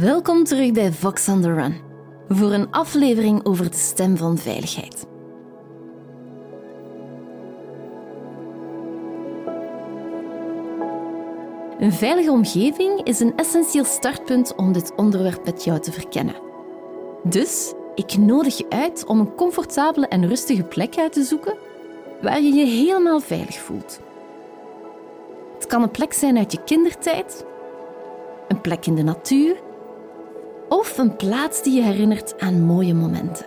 Welkom terug bij Vox on the Run voor een aflevering over de stem van veiligheid. Een veilige omgeving is een essentieel startpunt om dit onderwerp met jou te verkennen. Dus ik nodig je uit om een comfortabele en rustige plek uit te zoeken waar je je helemaal veilig voelt. Het kan een plek zijn uit je kindertijd, een plek in de natuur of een plaats die je herinnert aan mooie momenten.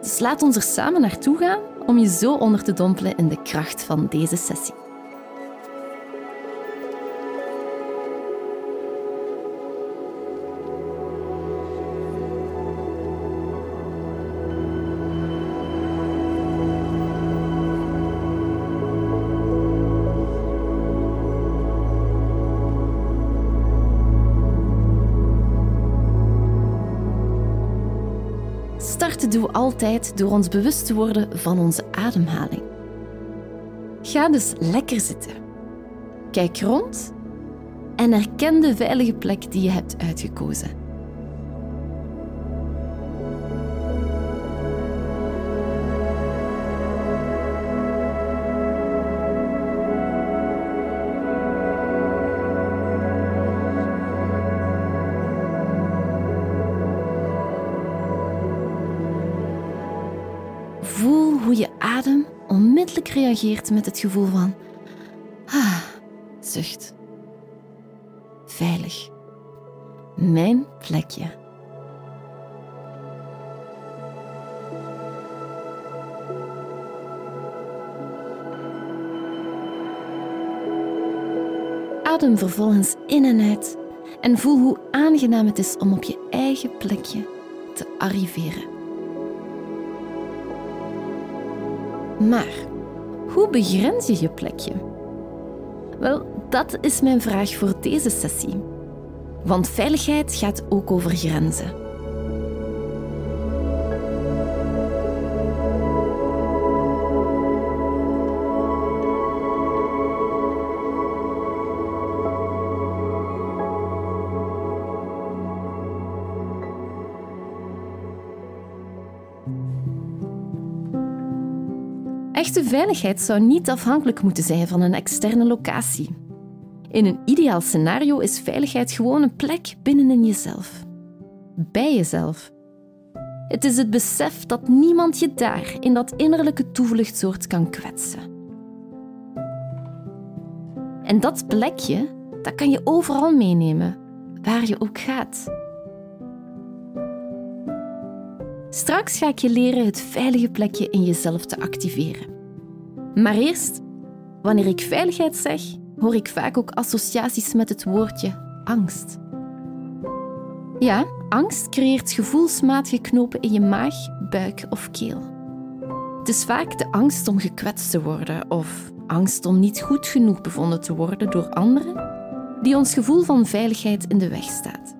Dus laat ons er samen naartoe gaan om je zo onder te dompelen in de kracht van deze sessie. Starten doen we altijd door ons bewust te worden van onze ademhaling. Ga dus lekker zitten. Kijk rond en herken de veilige plek die je hebt uitgekozen. Voel hoe je adem onmiddellijk reageert met het gevoel van zucht. Veilig. Mijn plekje. Adem vervolgens in en uit en voel hoe aangenaam het is om op je eigen plekje te arriveren. Maar, hoe begrens je je plekje? Wel, dat is mijn vraag voor deze sessie. Want veiligheid gaat ook over grenzen. Echte veiligheid zou niet afhankelijk moeten zijn van een externe locatie. In een ideaal scenario is veiligheid gewoon een plek binnenin jezelf. Bij jezelf. Het is het besef dat niemand je daar, in dat innerlijke toevluchtsoord, kan kwetsen. En dat plekje, dat kan je overal meenemen, waar je ook gaat. Straks ga ik je leren het veilige plekje in jezelf te activeren. Maar eerst, wanneer ik veiligheid zeg, hoor ik vaak ook associaties met het woordje angst. Ja, angst creëert gevoelsmatige knopen in je maag, buik of keel. Het is vaak de angst om gekwetst te worden of angst om niet goed genoeg bevonden te worden door anderen, die ons gevoel van veiligheid in de weg staat.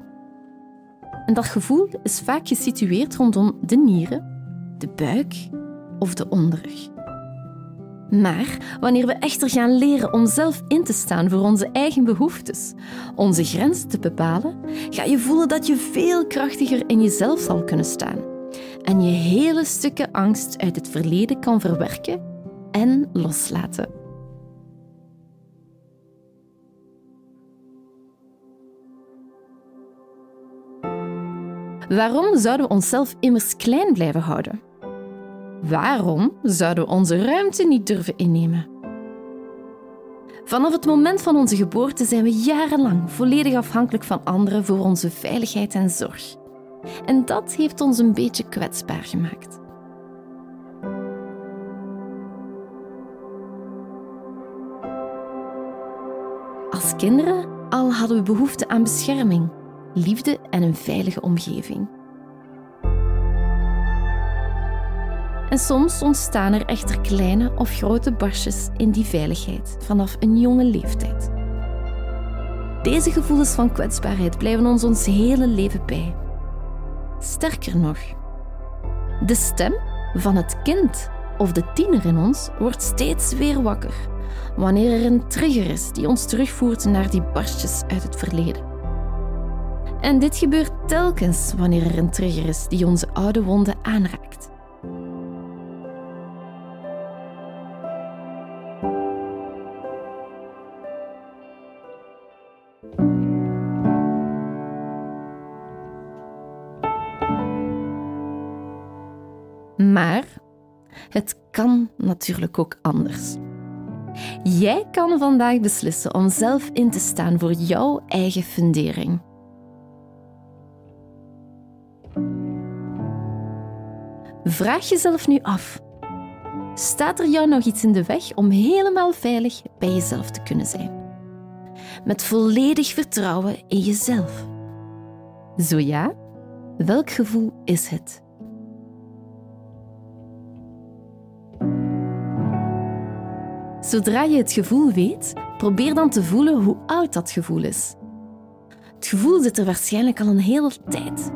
En dat gevoel is vaak gesitueerd rondom de nieren, de buik of de onderrug. Maar wanneer we echter gaan leren om zelf in te staan voor onze eigen behoeftes, onze grenzen te bepalen, ga je voelen dat je veel krachtiger in jezelf zal kunnen staan en je hele stukken angst uit het verleden kan verwerken en loslaten. Waarom zouden we onszelf immers klein blijven houden? Waarom zouden we onze ruimte niet durven innemen? Vanaf het moment van onze geboorte zijn we jarenlang volledig afhankelijk van anderen voor onze veiligheid en zorg. En dat heeft ons een beetje kwetsbaar gemaakt. Als kinderen al hadden we behoefte aan bescherming, liefde en een veilige omgeving. En soms ontstaan er echter kleine of grote barstjes in die veiligheid vanaf een jonge leeftijd. Deze gevoelens van kwetsbaarheid blijven ons hele leven bij. Sterker nog, de stem van het kind of de tiener in ons wordt steeds weer wakker wanneer er een trigger is die ons terugvoert naar die barstjes uit het verleden. En dit gebeurt telkens wanneer er een trigger is die onze oude wonden aanraakt. Maar het kan natuurlijk ook anders. Jij kan vandaag beslissen om zelf in te staan voor jouw eigen fundering. Vraag jezelf nu af: staat er jou nog iets in de weg om helemaal veilig bij jezelf te kunnen zijn? Met volledig vertrouwen in jezelf. Zo ja, welk gevoel is het? Zodra je het gevoel weet, probeer dan te voelen hoe oud dat gevoel is. Het gevoel zit er waarschijnlijk al een hele tijd.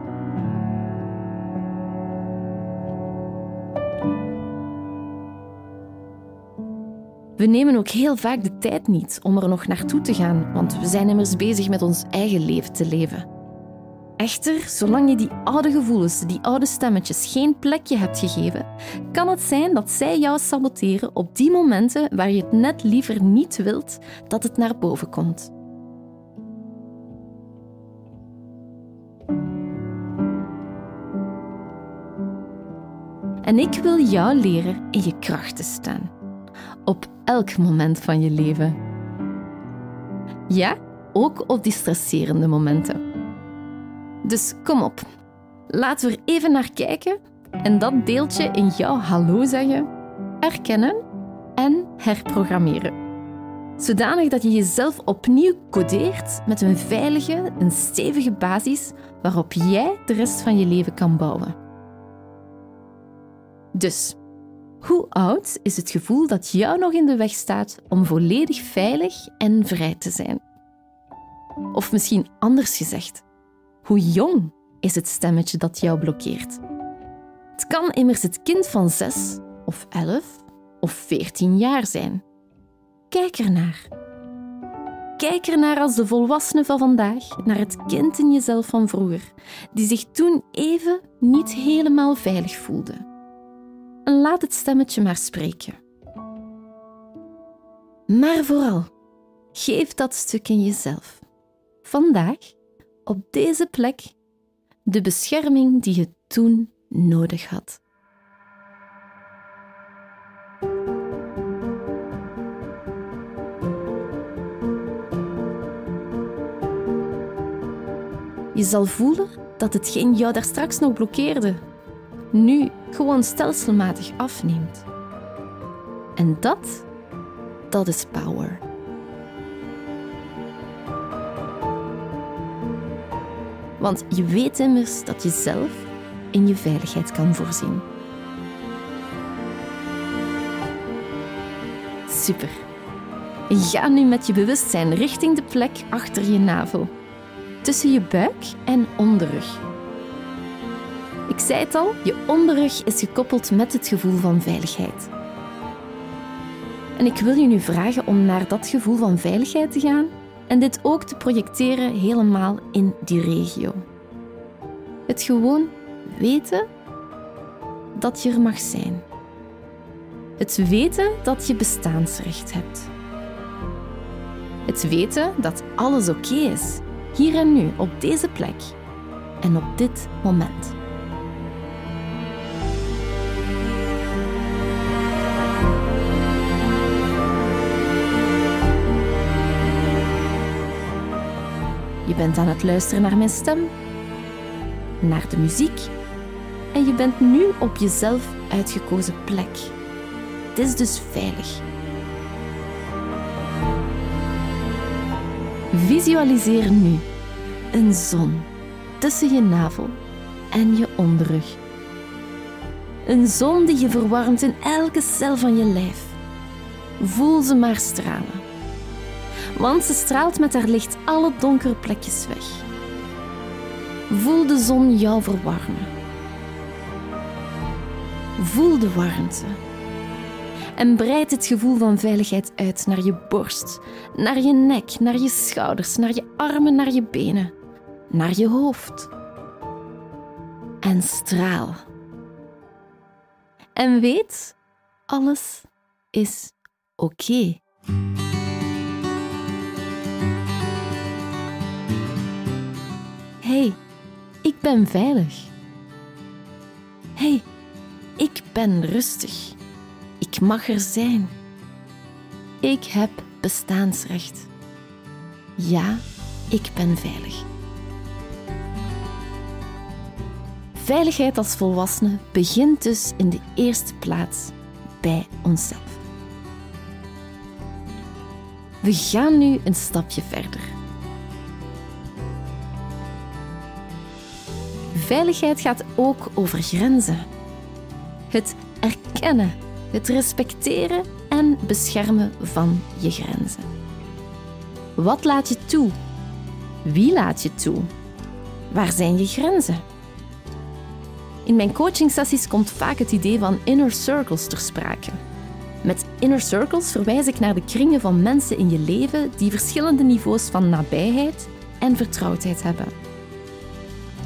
We nemen ook heel vaak de tijd niet om er nog naartoe te gaan, want we zijn immers bezig met ons eigen leven te leven. Echter, zolang je die oude gevoelens, die oude stemmetjes geen plekje hebt gegeven, kan het zijn dat zij jou saboteren op die momenten waar je het net liever niet wilt dat het naar boven komt. En ik wil jou leren in je kracht te staan. Op elk moment van je leven. Ja, ook op die stresserende momenten. Dus kom op, laten we er even naar kijken en dat deeltje in jou hallo zeggen, herkennen en herprogrammeren. Zodanig dat je jezelf opnieuw codeert met een veilige, een stevige basis waarop jij de rest van je leven kan bouwen. Dus, hoe oud is het gevoel dat jou nog in de weg staat om volledig veilig en vrij te zijn? Of misschien anders gezegd, hoe jong is het stemmetje dat jou blokkeert? Het kan immers het kind van 6 of 11 of 14 jaar zijn. Kijk ernaar. Kijk ernaar als de volwassene van vandaag, naar het kind in jezelf van vroeger, die zich toen even niet helemaal veilig voelde. En laat het stemmetje maar spreken. Maar vooral, geef dat stuk in jezelf. Vandaag, op deze plek, de bescherming die je toen nodig had. Je zal voelen dat hetgeen jou daar straks nog blokkeerde, nu gewoon stelselmatig afneemt. En dat is power. Want je weet immers dat je zelf in je veiligheid kan voorzien. Super. Ga nu met je bewustzijn richting de plek achter je navel. Tussen je buik en onderrug. Ik zei het al, je onderrug is gekoppeld met het gevoel van veiligheid. En ik wil je nu vragen om naar dat gevoel van veiligheid te gaan en dit ook te projecteren helemaal in die regio. Het gewoon weten dat je er mag zijn. Het weten dat je bestaansrecht hebt. Het weten dat alles oké is, hier en nu, op deze plek en op dit moment. Je bent aan het luisteren naar mijn stem, naar de muziek en je bent nu op jezelf uitgekozen plek. Het is dus veilig. Visualiseer nu een zon tussen je navel en je onderrug. Een zon die je verwarmt in elke cel van je lijf. Voel ze maar stralen. Want ze straalt met haar licht alle donkere plekjes weg. Voel de zon jou verwarmen. Voel de warmte. En breid het gevoel van veiligheid uit naar je borst, naar je nek, naar je schouders, naar je armen, naar je benen, naar je hoofd. En straal. En weet, alles is oké. Hey, ik ben veilig. Hey, ik ben rustig. Ik mag er zijn. Ik heb bestaansrecht. Ja, ik ben veilig. Veiligheid als volwassene begint dus in de eerste plaats bij onszelf. We gaan nu een stapje verder. Veiligheid gaat ook over grenzen. Het erkennen, het respecteren en beschermen van je grenzen. Wat laat je toe? Wie laat je toe? Waar zijn je grenzen? In mijn coachingsessies komt vaak het idee van inner circles ter sprake. Met inner circles verwijs ik naar de kringen van mensen in je leven die verschillende niveaus van nabijheid en vertrouwdheid hebben.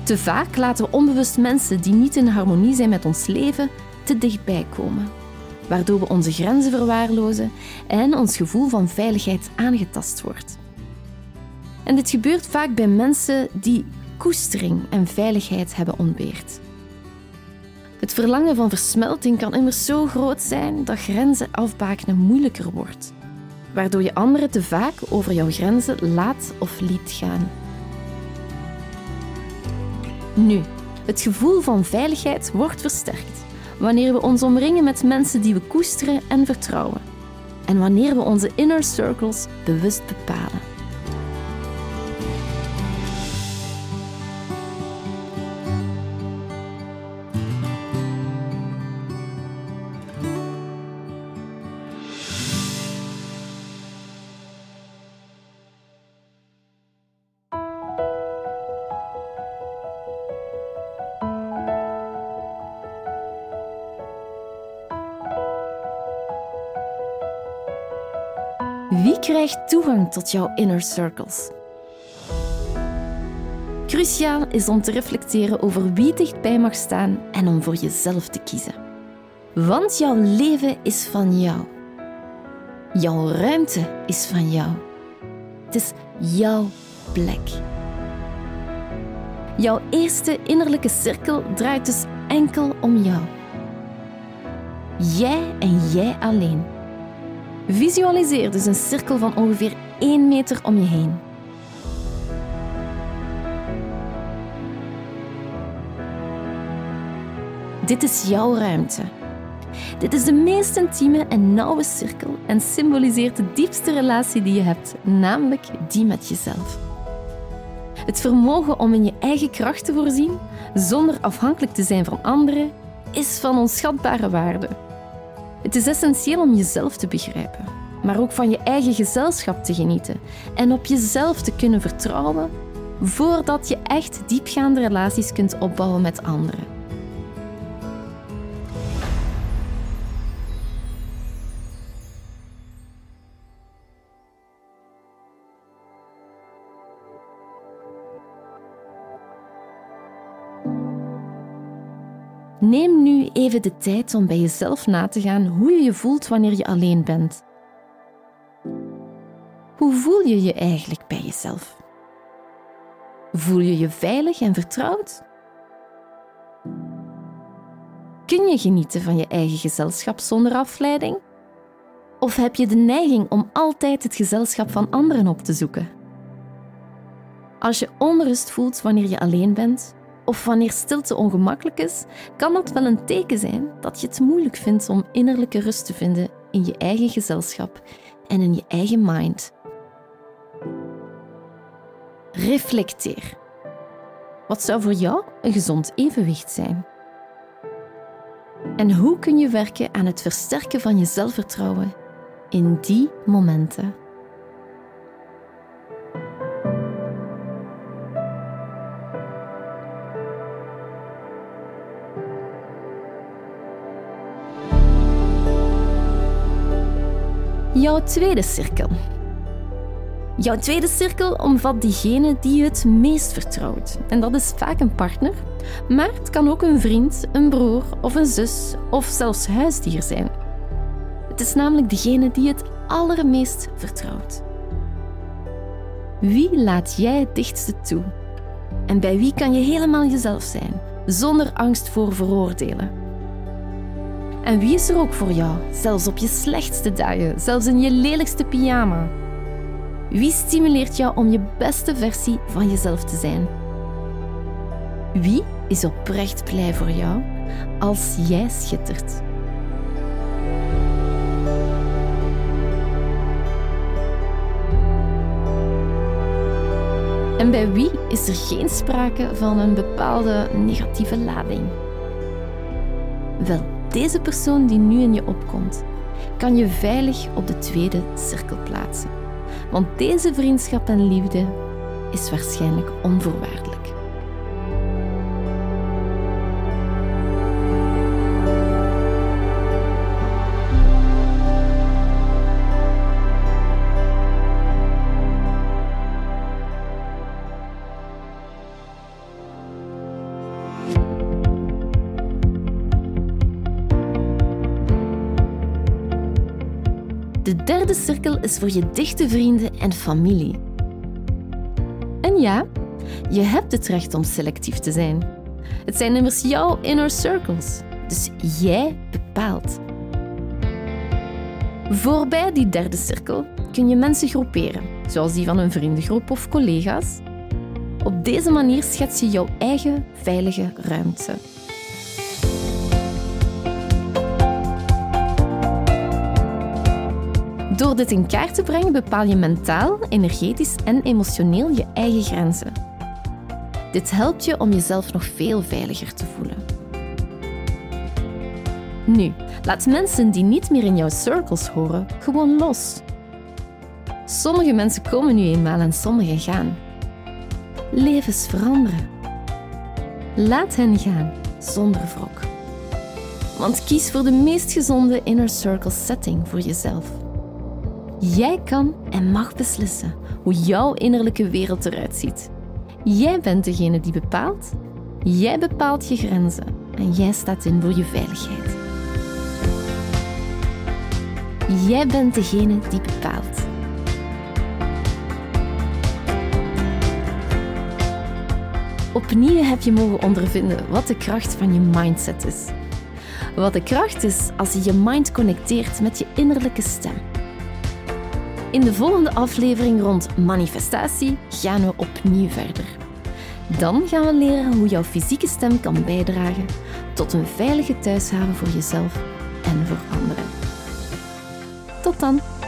Te vaak laten we onbewust mensen die niet in harmonie zijn met ons leven te dichtbij komen, waardoor we onze grenzen verwaarlozen en ons gevoel van veiligheid aangetast wordt. En dit gebeurt vaak bij mensen die koestering en veiligheid hebben ontbeerd. Het verlangen van versmelting kan immers zo groot zijn dat grenzen afbakenen moeilijker wordt, waardoor je anderen te vaak over jouw grenzen laat of liet gaan. Nu, het gevoel van veiligheid wordt versterkt wanneer we ons omringen met mensen die we koesteren en vertrouwen en wanneer we onze inner circles bewust bepalen. Wie krijgt toegang tot jouw inner circles? Cruciaal is om te reflecteren over wie dichtbij mag staan en om voor jezelf te kiezen. Want jouw leven is van jou. Jouw ruimte is van jou. Het is jouw plek. Jouw eerste innerlijke cirkel draait dus enkel om jou. Jij en jij alleen. Visualiseer dus een cirkel van ongeveer 1 meter om je heen. Dit is jouw ruimte. Dit is de meest intieme en nauwe cirkel en symboliseert de diepste relatie die je hebt, namelijk die met jezelf. Het vermogen om in je eigen kracht te voorzien, zonder afhankelijk te zijn van anderen, is van onschatbare waarde. Het is essentieel om jezelf te begrijpen, maar ook van je eigen gezelschap te genieten en op jezelf te kunnen vertrouwen voordat je echt diepgaande relaties kunt opbouwen met anderen. Neem nu even de tijd om bij jezelf na te gaan hoe je je voelt wanneer je alleen bent. Hoe voel je je eigenlijk bij jezelf? Voel je je veilig en vertrouwd? Kun je genieten van je eigen gezelschap zonder afleiding? Of heb je de neiging om altijd het gezelschap van anderen op te zoeken? Als je onrust voelt wanneer je alleen bent, of wanneer stilte ongemakkelijk is, kan dat wel een teken zijn dat je het moeilijk vindt om innerlijke rust te vinden in je eigen gezelschap en in je eigen mind. Reflecteer. Wat zou voor jou een gezond evenwicht zijn? En hoe kun je werken aan het versterken van je zelfvertrouwen in die momenten? Jouw tweede cirkel. Jouw tweede cirkel omvat diegene die je het meest vertrouwt. En dat is vaak een partner, maar het kan ook een vriend, een broer of een zus of zelfs huisdier zijn. Het is namelijk degene die je het allermeest vertrouwt. Wie laat jij het dichtste toe? En bij wie kan je helemaal jezelf zijn, zonder angst voor veroordelen? En wie is er ook voor jou, zelfs op je slechtste dagen, zelfs in je lelijkste pyjama? Wie stimuleert jou om je beste versie van jezelf te zijn? Wie is oprecht blij voor jou als jij schittert? En bij wie is er geen sprake van een bepaalde negatieve lading? Wel, deze persoon die nu in je opkomt, kan je veilig op de tweede cirkel plaatsen. Want deze vriendschap en liefde is waarschijnlijk onvoorwaardelijk. De derde cirkel is voor je dichte vrienden en familie. En ja, je hebt het recht om selectief te zijn. Het zijn immers jouw inner circles, dus jij bepaalt. Voorbij die derde cirkel kun je mensen groeperen, zoals die van een vriendengroep of collega's. Op deze manier schets je jouw eigen veilige ruimte. Door dit in kaart te brengen bepaal je mentaal, energetisch en emotioneel je eigen grenzen. Dit helpt je om jezelf nog veel veiliger te voelen. Nu, laat mensen die niet meer in jouw circles horen gewoon los. Sommige mensen komen nu eenmaal en sommigen gaan. Levens veranderen. Laat hen gaan, zonder wrok. Want kies voor de meest gezonde inner circle setting voor jezelf. Jij kan en mag beslissen hoe jouw innerlijke wereld eruit ziet. Jij bent degene die bepaalt. Jij bepaalt je grenzen. En jij staat in voor je veiligheid. Jij bent degene die bepaalt. Opnieuw heb je mogen ondervinden wat de kracht van je mindset is. Wat de kracht is als je je mind connecteert met je innerlijke stem. In de volgende aflevering rond manifestatie gaan we opnieuw verder. Dan gaan we leren hoe jouw fysieke stem kan bijdragen tot een veilige thuishaven voor jezelf en voor anderen. Tot dan!